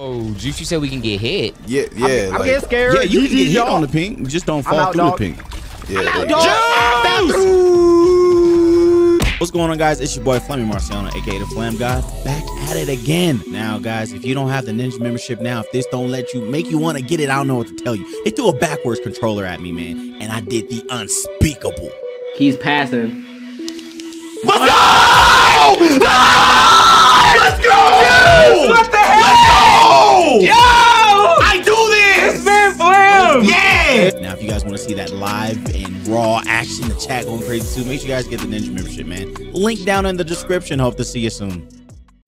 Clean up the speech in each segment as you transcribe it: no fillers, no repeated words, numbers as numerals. Oh, Juice, you said we can get hit. Yeah. I'm getting scared. Yeah, you can get hit on the pink. Just don't fall through the pink. Yeah. Juice! What's going on, guys? It's your boy Fleming Marciano, aka the Flam God, back at it again. Now, guys, if you don't have the Ninja membership now, if this don't let you make you want to get it, I don't know what to tell you. They threw a backwards controller at me, man, and I did the unspeakable. He's passing. But no! No! Let's go, Juice! What the hell? Let's go! Yo! I do this! It's been Flam! Yeah! Now, if you guys want to see that live and raw action, the chat going crazy too, make sure you guys get the Ninja membership, man. Link down in the description. Hope to see you soon.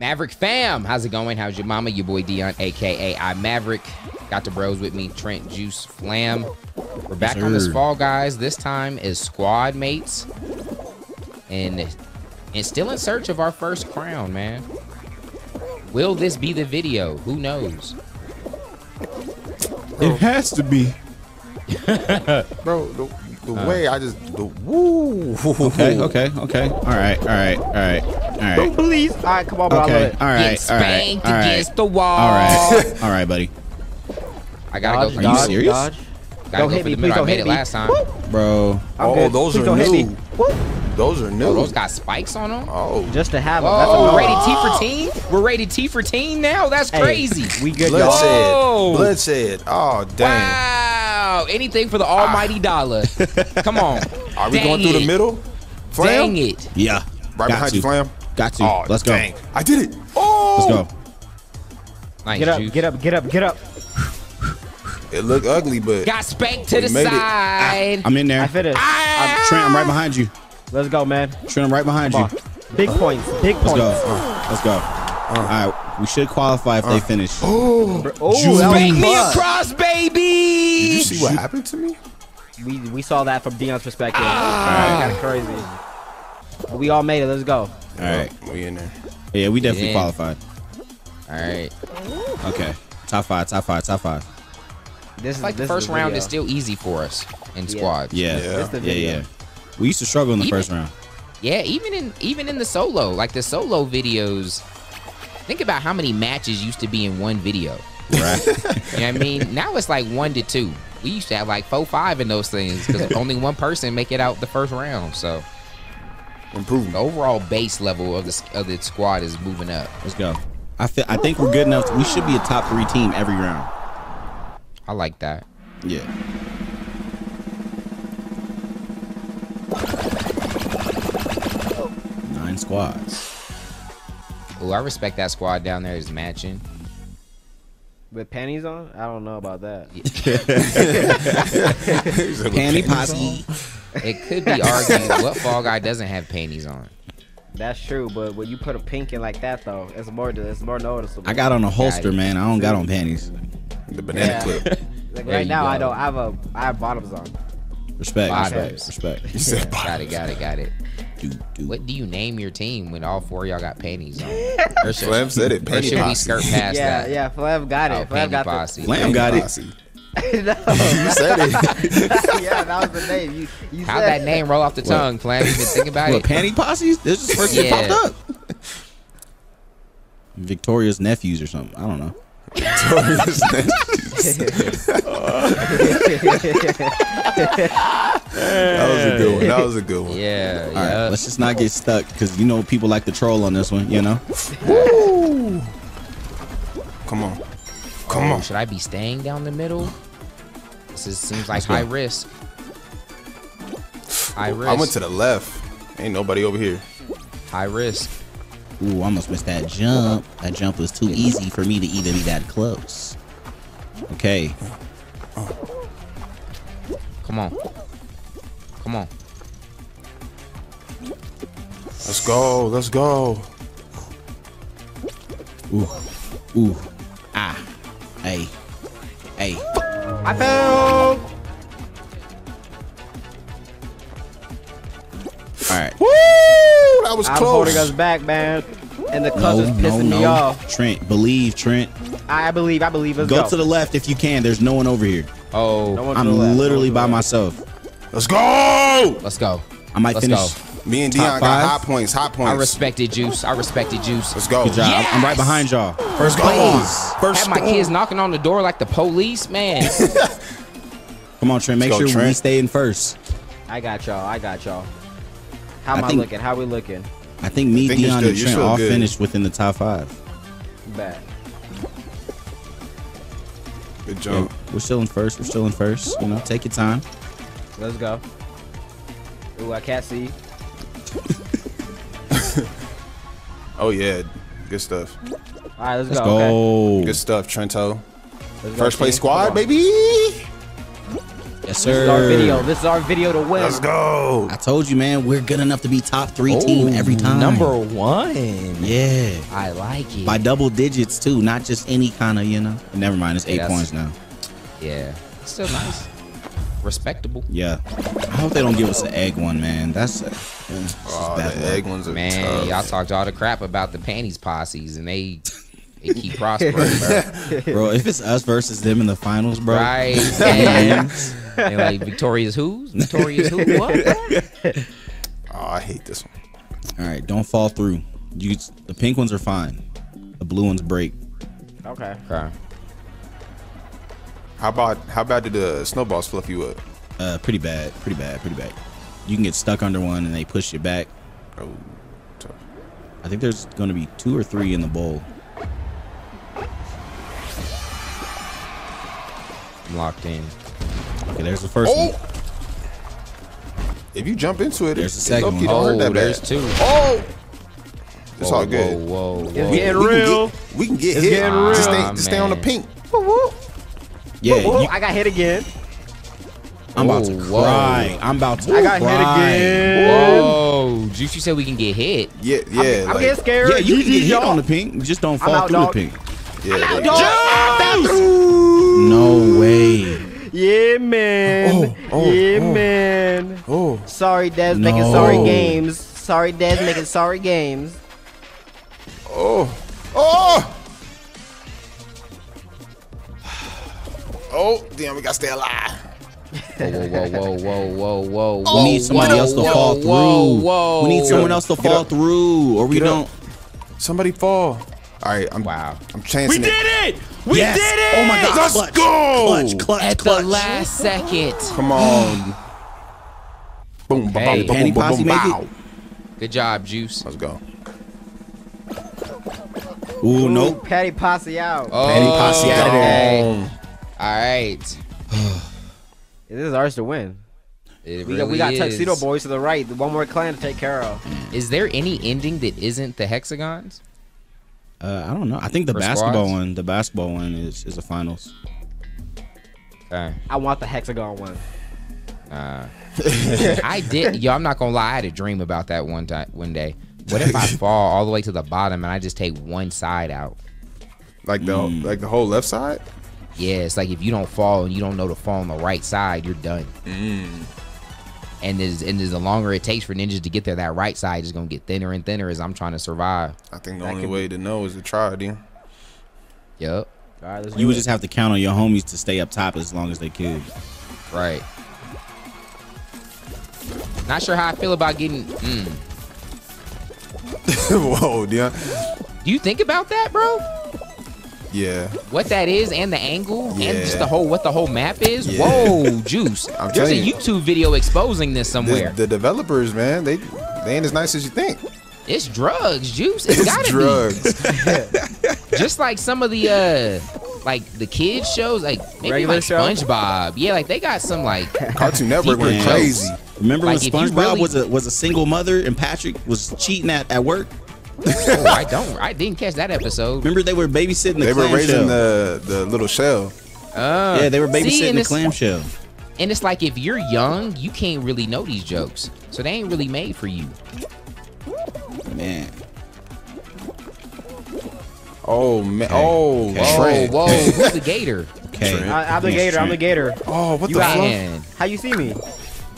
Maverick fam, how's it going? How's your mama? Your boy Dion, aka I Maverick. Got the bros with me, Trent, Juice, Flam. We're back on this Fall Guys. This time is squad mates. And still in search of our first crown, man. Will this be the video? Who knows? Bro. It has to be. Bro, the way I just woo. Okay. All right. Bro, please. All right, come on, bro. Okay. All right. Against the wall. All right, buddy. I gotta go. Are you serious? Dodge. Gotta go for the middle. I made it last time, bro. Oh, those are new. Those are new. Oh, those got spikes on them. Oh, just to have them. We're rated T for teen. We're rated T for teen now. That's crazy. Hey, we good. Bloodshed. Oh, damn. Wow. Anything for the almighty dollar. Come on. Are we going through the middle? Flam? Dang it. Yeah. Right behind you, Flam. Got you. Oh, let's go. Dang. I did it. Oh. Let's go. Nice, Get up. It looked ugly, but got spanked to the side. I'm in there. I finished. Trent, I'm right behind you. Let's go, man. Trent, I'm right behind you. Big points. Let's go. All right, we should qualify if they finish. Spank me across, baby. Did you see what happened to me? We saw that from Dion's perspective. Kind of crazy. But we all made it. Let's go. All right, we in there. Yeah, we definitely qualified. All right. Okay. Top 5. This is like the first round is still easy for us in squads. Yeah. We used to struggle in the first round. Yeah, even in the solo, like the solo videos. Think about how many matches used to be in one video. Right. You know what I mean? Now it's like 1 to 2. We used to have like 4, 5 in those things because only one person make it out the first round. So improving. The overall base level of the squad is moving up. Let's go. I think we're good enough. We should be a top 3 team every round. I like that. Yeah. Nine squads. Oh, I respect that squad down there is matching. With panties on? I don't know about that. Panty posse. It could be argued what Fall Guy doesn't have panties on. That's true, but when you put a pink in like that though, it's more noticeable. I got on a holster, man. I don't got on panties. The banana clip. Like right now, I don't. I have bottoms on. Respect. You said bottoms. Got it. Dude. What do you name your team when all 4 of y'all got panties on? Flam said it. Or should we skirt past that? Yeah. Flam got it. Flam got it. No, you said it. Yeah, that was the name. You How'd that name roll off the tongue, Flam? You been thinking about it? Panty posses? This is the first thing popped up. Victoria's nephews or something. I don't know. That was a good one. Yeah. All right, let's just not get stuck because you know people like to troll on this one. You know. Woo! Come on. Should I be staying down the middle? Seems like high risk. High risk. I went to the left. Ain't nobody over here. High risk. Ooh, I almost missed that jump. That jump was too easy for me to even be that close. Okay. Come on. Let's go. Ooh. Ah. Hey. I fell. All right. Woo! That was close. I'm holding us back, man. And the clutch is pissing me off. Trent, believe, Trent. I believe. Let's go. Go to the left if you can. There's no one over here. Oh, I'm literally by myself. Let's go. I might finish. Me and Dion got high points, I respected Juice. Let's go. Good job. Yes. I'm right behind y'all. First goal. First goal. Had my kids knocking on the door like the police, man. Come on, Trent. Make sure we stay in first. I got y'all. How am I looking? How we looking? I think me, Dion, and Trent all finished within the top 5. Bad. Good job. Yeah, we're still in first. You know, take your time. Let's go. Ooh, I can't see. Oh yeah, good stuff. All right, let's go. Okay. Good stuff, Trento. First place squad, baby. Yes, sir. This is our video. This is our video to win. Let's go. I told you, man. We're good enough to be top 3 team every time. Number 1. Yeah. I like it. By double digits too, not just any kind of, you know. Never mind. It's 8 points now. Yeah. Still nice. Respectable. Yeah. I hope they don't give us an egg one, man. That's the egg ones are tough. Y'all talked all the crap about the panties posses, and they keep prospering, bro. If it's us versus them in the finals, bro. Right. And like Victoria's who's? Victoria's who? What? Oh, I hate this one. All right, don't fall through. The pink ones are fine. The blue ones break. Okay. Okay. How bad did the snowballs fluff you up? Pretty bad, You can get stuck under one and they push you back. Oh, tough. I think there's going to be 2 or 3 in the bowl. I'm locked in. Okay, there's the first one. If you jump into it, there's the second one. Oh, there's two. Oh. It's all good. Whoa. It's getting real. We can get hit. Just stay on the pink. Yeah, I got hit again. I'm about to cry. I'm about to cry. I got hit again. Whoa. Juice, you said we can get hit. Yeah, yeah. I'm getting scared. Yeah, you can get hit on the pink. Just don't fall through the pink. Yeah, no way. Yeah, man. Oh. Sorry, Dad's making sorry games. Oh. Oh. Oh, damn, we gotta stay alive. Whoa. We need somebody else to fall through. We need someone else to fall through, or we don't. Somebody fall. All right, I'm chancing it. We did it! We did it! Oh my God, let's go! Clutch. At the last second. Come on. Boom, boom, boom, boom, boom. Good job, Juice. Let's go. Ooh, nope. Patty Posse out. Patty Posse out. Okay. All right. This is ours to win. We got Tuxedo Boys to the right. One more clan to take care of. Is there any ending that isn't the hexagons? I don't know. I think the basketball one. The basketball one is the finals. Okay. I want the hexagon one. I did. Yo, I'm not gonna lie. I had a dream about that one day. What if I fall all the way to the bottom and I just take one side out? Like the whole left side. Yeah, it's like if you don't fall and you don't know to fall on the right side, you're done. And the longer it takes for ninjas to get there, that right side is going to get thinner and thinner as I'm trying to survive. I think the only way to know is to try, dude. Yep. All right, you would just have to count on your homies to stay up top as long as they could. Right. Not sure how I feel about getting... Whoa, dude. Do you think about that, bro? Yeah. What that is and the angle and just the whole map is. Yeah. Whoa, Juice. There's a YouTube video exposing this somewhere. The developers, man, they ain't as nice as you think. It's drugs, Juice. It's gotta be drugs. Just like some of the like the kids shows, like maybe like SpongeBob. Yeah, like they got some like Cartoon Network went crazy. Remember like when SpongeBob was a single mother and Patrick was cheating at work? Oh, I didn't catch that episode. Remember they were babysitting the clam shell. They were raising the little shell. Yeah, they were babysitting the clam shell. And it's like if you're young, you can't really know these jokes. So they ain't really made for you. Man. Oh, man. Okay. Oh, okay. Whoa, whoa. Who's the gator? Okay. I'm the gator. Oh, what the fuck? How you see me?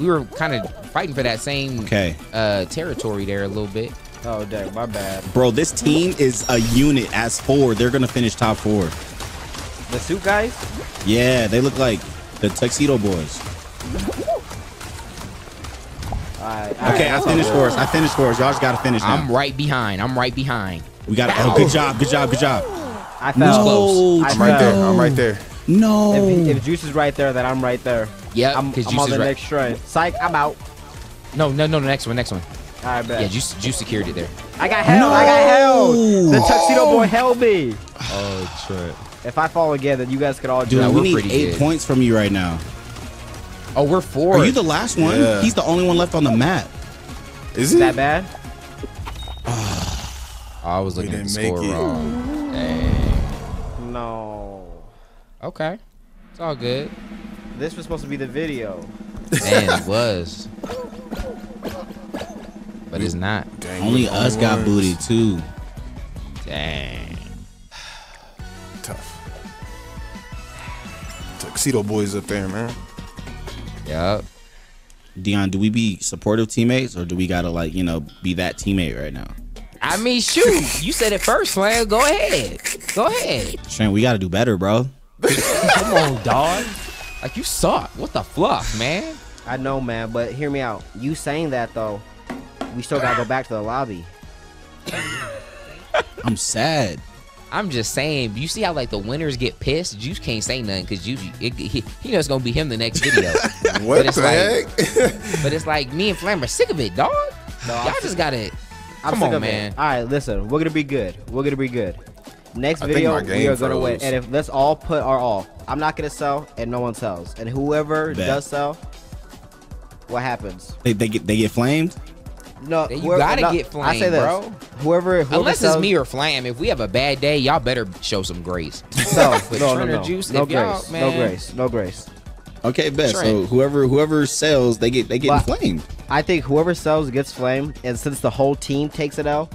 We were kind of fighting for that same territory there a little bit. Oh, dang, my bad. Bro, this team is a unit as 4. They're going to finish top 4. The suit guys? Yeah, they look like the Tuxedo Boys. All right. Okay, I finished for us. I finished for us. Y'all just got to finish now. I'm right behind. I'm right behind. We got to. Oh, good job. Good job. Good job. I fell. No, close. I'm right there. I'm right there. No. If Juice is right there, then I'm right there. Yeah, I'm on the next try. Psych, I'm out. No, no, no, next one, next one. All right, bet. Yeah, Juice secured it there. I got held. No. I got held. The Tuxedo Boy held me. Oh, Trent. If I fall again, then you guys could all do it. Dude, we need 8 points from you right now. Oh, we're four. Are you the last one? Yeah. He's the only one left on the map. Is it that bad? I was looking at the score wrong. Dang. No. Okay. It's all good. This was supposed to be the video. Man, it was. But it's not. Dang, only us got booty, too. Dang. Tough. Tuxedo Boy's up there, man. Yup. Dion, do we be supportive teammates, or do we gotta, like, you know, be that teammate right now? I mean, shoot. You said it first, Flam. Go ahead. Go ahead. Trent, we gotta do better, bro. Come on, dog. Like, you suck. What the fuck, man? I know, man, but hear me out. You saying that, though, we still gotta go back to the lobby. I'm sad. I'm just saying, you see how, like, the winners get pissed? Juice can't say nothing because Juice, he knows it's gonna be him the next video. What the heck? But it's like, me and Flam are sick of it, dog. No, y'all just gotta, come on, man. All right, listen, we're gonna be good. We're gonna be good. Next video, we are gonna win. And if let's all put our all. I'm not gonna sell, and no one sells. And whoever does sell, what happens? They get flamed. No, you gotta get flamed, I say this, bro. Whoever unless sells, it's me or Flam. If we have a bad day, y'all better show some grace. No, no, Juice, no grace, man. No grace, no grace. Okay, best. So whoever sells, they get flamed. I think whoever sells gets flamed, and since the whole team takes it out,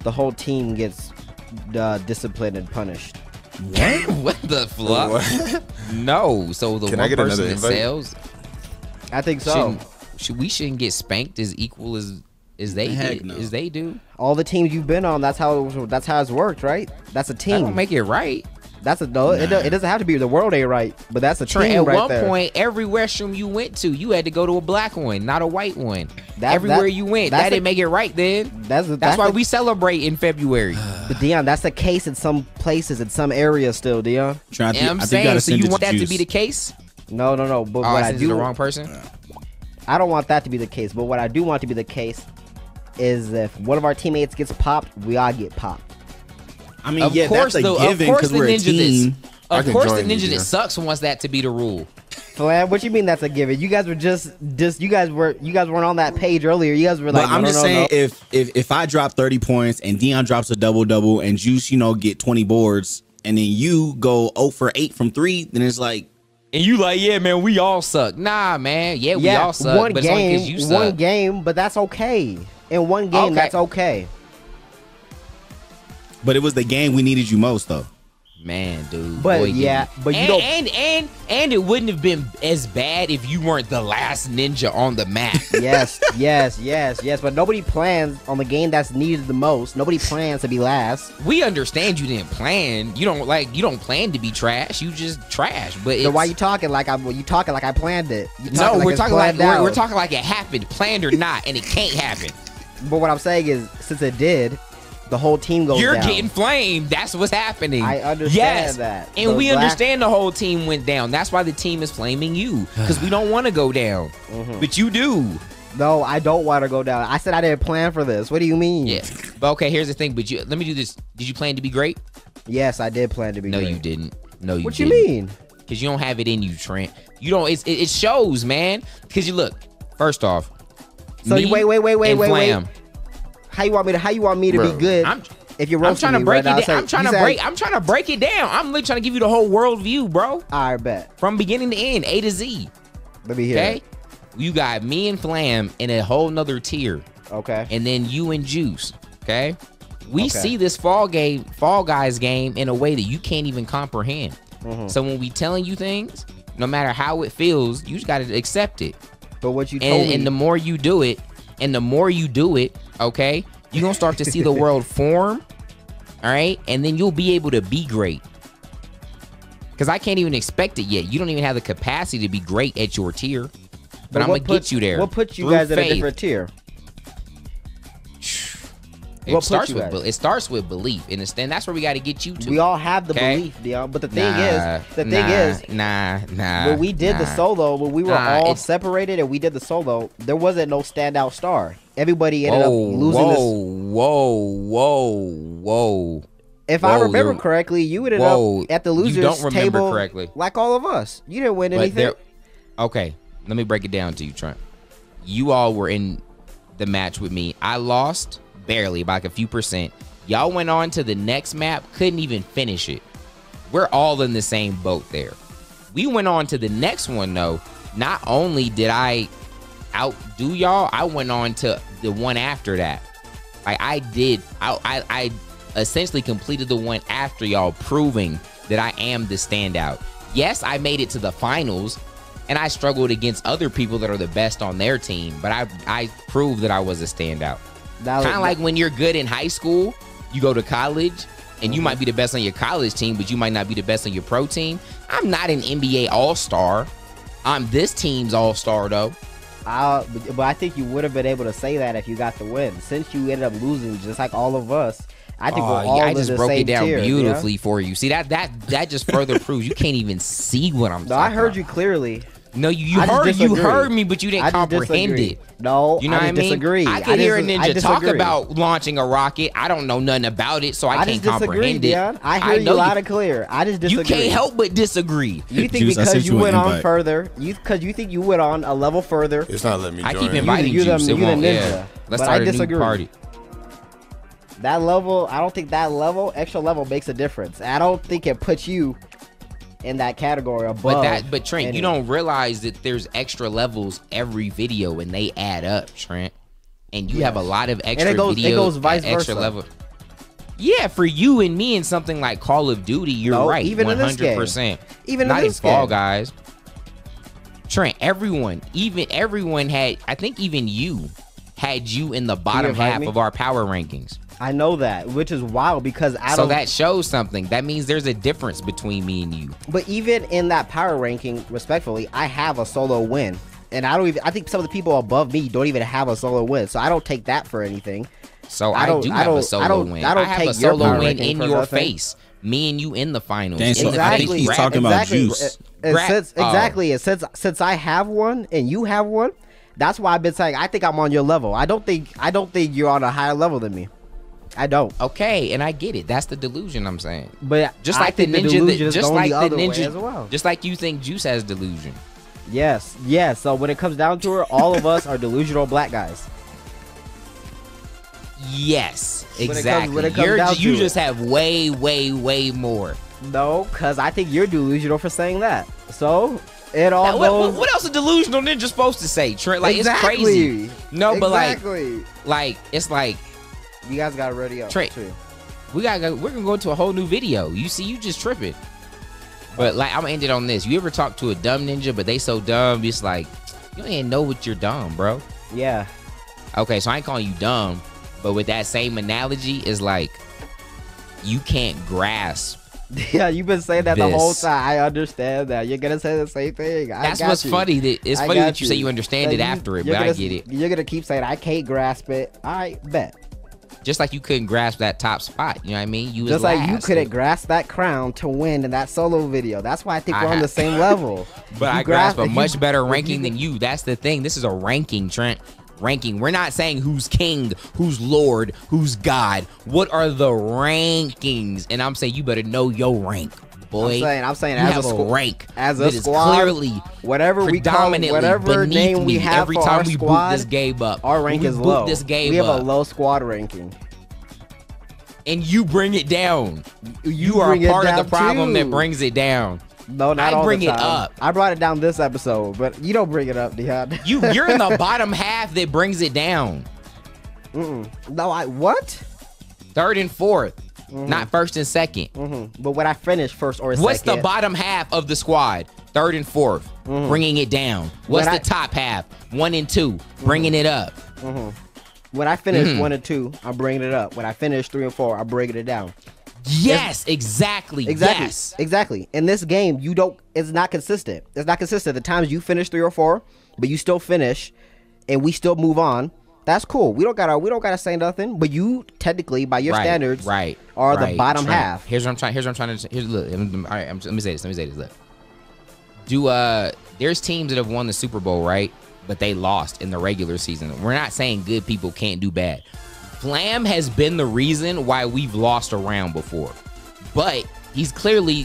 the whole team gets disciplined and punished. What? What the fuck? What? No. So the one person that sells, I think so. We shouldn't get spanked as equal as they do. All the teams you've been on, that's how it's worked, right? That's a team. That don't make it right. It doesn't have to be the world ain't right, but that's a team right there. At one point, every restroom you went to, you had to go to a black one, not a white one. Everywhere you went, that didn't make it right then. That's why we celebrate in February. But Dion, that's the case in some places, in some areas still, Dion. I'm saying, so you want that to be the case? No, no, no. But what I do, the wrong person? I don't want that to be the case, but what I do want to be the case is if one of our teammates gets popped, we all get popped. I mean, yeah, that's a given because we're a team. Of course, the ninja that sucks wants that to be the rule. Flam, what you mean that's a given? You guys were you guys weren't on that page earlier. You guys were like, I'm just saying, if I drop 30 points and Dion drops a double-double and Juice, you know, get 20 boards and then you go 0 for 8 from 3, then it's like. And you like, yeah, man, we all suck. Nah, man, yeah, we all suck. One but game, it's only 'cause you suck. One game, but that's okay. In one game, that's okay. But it was the game we needed you most, though. Man, dude. But boy, yeah, but you know, and it wouldn't have been as bad if you weren't the last ninja on the map. Yes, yes, yes, yes. But nobody plans on the game that's needed the most. Nobody plans to be last. We understand you didn't plan. You don't plan to be trash. You just trash. But so why you talking like I planned it? No, like we're talking like it happened, planned or not, and it can't happen. But what I'm saying is, since it did. The whole team goes down. You're getting flamed. That's what's happening. I understand that. And we understand the whole team went down. That's why the team is flaming you. Because we don't want to go down. But you do. No, I don't want to go down. I said I didn't plan for this. What do you mean? Yeah. But okay, here's the thing. But let me do this. Did you plan to be great? Yes, I did plan to be great. No, you didn't. No, you didn't. What you mean? Because you don't have it in you, Trent. You don't. It shows, man. Because you look. First off. So wait. How you want me to bro, be good? If you're roasting me, I'm trying to break it down. I'm literally trying to give you the whole world view, bro. I bet from beginning to end, A to Z. Let me hear. Okay, you got me and Flam in a whole nother tier. Okay, and then you and Juice. Okay, we see this Fall Guys game in a way that you can't even comprehend. So when we telling you things, no matter how it feels, you just got to accept it. But what you told me, and the more you do it. And the more you do it, okay, you're going to start to see the world form, all right? And then you'll be able to be great. Because I can't even expect it yet. You don't even have the capacity to be great at your tier. But I'm gonna get you there. What puts you guys at a different tier? It starts with belief, and that's where we got to get you to. We all have the belief, Dion. But the thing is, when we did the solo, when we were all separated and we did the solo, there wasn't no standout star. Everybody ended up losing. If I remember correctly, you ended up at the losers' table. You don't remember correctly, like all of us. You didn't win anything. Okay, let me break it down to you, Trent. You all were in the match with me. I lost. Barely, by like a few %. Y'all went on to the next map, couldn't even finish it. We're all in the same boat there. We went on to the next one, though. Not only did I outdo y'all, I went on to the one after that. Like I essentially completed the one after y'all, proving that I am the standout. Yes, I made it to the finals, and I struggled against other people that are the best on their team, but I proved that I was a standout. Kind of like when you're good in high school, you go to college, and you might be the best on your college team, but you might not be the best on your pro team. I'm not an NBA all-star. I'm this team's all-star, though. But I think you would have been able to say that if you got the win. Since you ended up losing, just like all of us, I think we're all in the same tier. I just broke it down beautifully for you. See, that just further proves you can't even see what I'm saying. No, I heard you clearly. No, you heard me, but you didn't comprehend it. No, you know what I mean? Disagree. I can hear a ninja talk about launching a rocket. I don't know nothing about it, so I can't comprehend it. I hear you loud and clear. I just disagree. You can't help but disagree. You think because you went on further, because you think you went on a level further. It's not letting me join. I keep inviting you. You're the ninja. Let's start a new party. That level, I don't think that level, extra level makes a difference. I don't think it puts you in that category above. But Trent, you don't realize that there's extra levels every video, and they add up, Trent. And you have a lot of extra videos. It goes vice versa. Level. Yeah, for you and me, in something like Call of Duty, you're right. Even 100%. Even in this Fall Guys, Trent. Everyone had. I think even you had you in the bottom half of our power rankings. I know that, which is wild because I don't. So that shows something. That means there's a difference between me and you. But even in that power ranking, respectfully, I have a solo win, and I don't even. I think some of the people above me don't even have a solo win, so I don't take that for anything. So I do have a solo win. I have a solo win in your face. Me and you in the finals. Dang, so exactly. I think he's talking about Juice. Since I have one and you have one, that's why I've been saying I think I'm on your level. I don't think you're on a higher level than me. I don't. Okay, and I get it. That's the delusion I'm saying. But just like the ninja, just like you think Juice has delusion. Yes, yes. So when it comes down to it, all of us are delusional black guys. Yes, exactly. You just have way, way, way more. No, because I think you're delusional for saying that. So it all. Now, what else a delusional ninja supposed to say, Trent? Like it's crazy. No, but like it's like. You guys got to ready up, Trent. We're gonna go into a whole new video. You see, you just tripping. But like, I'm gonna end it on this. You ever talk to a dumb ninja, but they so dumb, it's like you ain't know what you're dumb, bro. Yeah. Okay, so I ain't calling you dumb, but with that same analogy, it's like you can't grasp. Yeah, you've been saying that the whole time. I understand that. You're gonna say the same thing. That's what's funny. It's funny that you say you understand it after it, but I get it. You're gonna keep saying I can't grasp it. All right, bet. Just like you couldn't grasp that top spot, you know what I mean? You just like you couldn't grasp that crown to win in that solo video. That's why I think we're on the same level. But I grasp a much better ranking than you. That's the thing. This is a ranking, Trent. Ranking. We're not saying who's king, who's lord, who's god. What are the rankings? And I'm saying you better know your rank, boy. I'm saying as a rank, as a squad, clearly whatever we call, whatever name we have every time we boot this game up, our rank is low. We have a low squad ranking, and you bring it down. You are a part of the problem that brings it down. No, not all the time. I bring it up. I brought it down this episode, but you don't bring it up, Dion. You're in the bottom half that brings it down. No, what? 3rd and 4th. Not 1st and 2nd. But when I finish 1st or 2nd. What's the bottom half of the squad? 3rd and 4th. Bringing it down. What's the top half? 1 and 2. Bringing it up. When I finish 1 and 2, I'm bringing it up. When I finish 3 and 4, I'm bringing it down. Yes, exactly. Yes. Exactly. In this game, you don't. It's not consistent. It's not consistent. The times you finish 3 or 4, but you still finish, and we still move on. That's cool. We don't gotta say nothing. But you technically, by your standards, are the bottom half. Here's what I'm trying. Look, let me say this. Look, there's teams that have won the Super Bowl, right? But they lost in the regular season. We're not saying good people can't do bad. Flam has been the reason why we've lost a round before, but he's clearly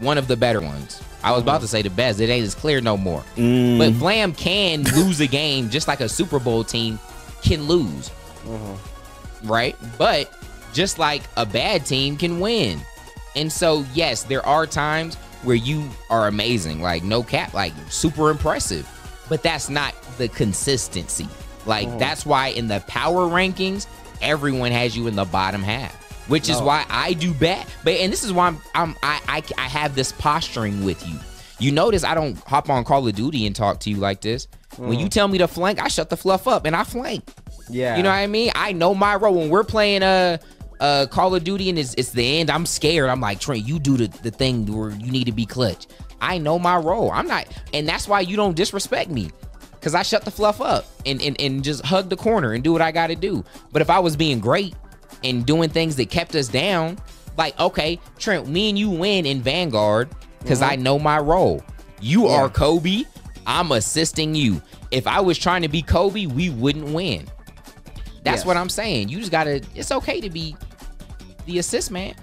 one of the better ones. I was about to say the best. It ain't as clear no more. But Flam can lose a game just like a Super Bowl team can lose, right? But just like a bad team can win. And so, yes, there are times where you are amazing, like no cap, like super impressive. But that's not the consistency. Like, that's why in the power rankings, everyone has you in the bottom half, which is why I do bad. But, and this is why I have this posturing with you. You notice I don't hop on Call of Duty and talk to you like this. When you tell me to flank, I shut the fluff up and I flank. Yeah. You know what I mean? I know my role. When we're playing Call of Duty and it's the end, I'm scared. I'm like, Trent, you do the thing where you need to be clutch. I know my role. I'm not, and that's why you don't disrespect me, because I shut the fluff up and just hug the corner and do what I got to do. But if I was being great and doing things that kept us down, like, okay, Trent, me and you win in Vanguard because I know my role. You are Kobe. I'm assisting you. If I was trying to be Kobe, we wouldn't win. That's what I'm saying. You just got to, it's okay to be the assist man,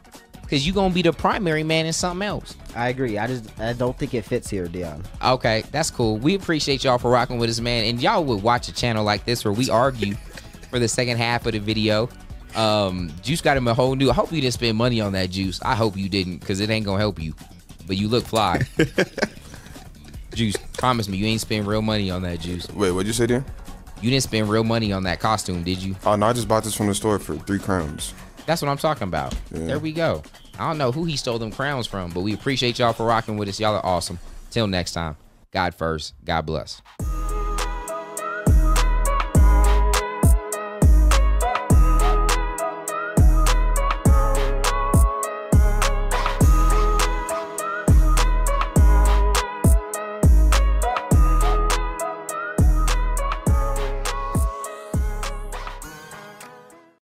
because you're going to be the primary man in something else. I agree. I don't think it fits here, Dion. Okay, that's cool. We appreciate y'all for rocking with us, man. And y'all would watch a channel like this where we argue for the second half of the video. Juice got him a whole new... I hope you didn't spend money on that, Juice. I hope you didn't, because it ain't going to help you. But you look fly. Juice, promise me you ain't spend real money on that, Juice. Wait, what'd you say, Dion? You didn't spend real money on that costume, did you? Oh, no, I just bought this from the store for 3 crowns. That's what I'm talking about. Yeah. There we go. I don't know who he stole them crowns from, but we appreciate y'all for rocking with us. Y'all are awesome. Till next time, God first, God bless.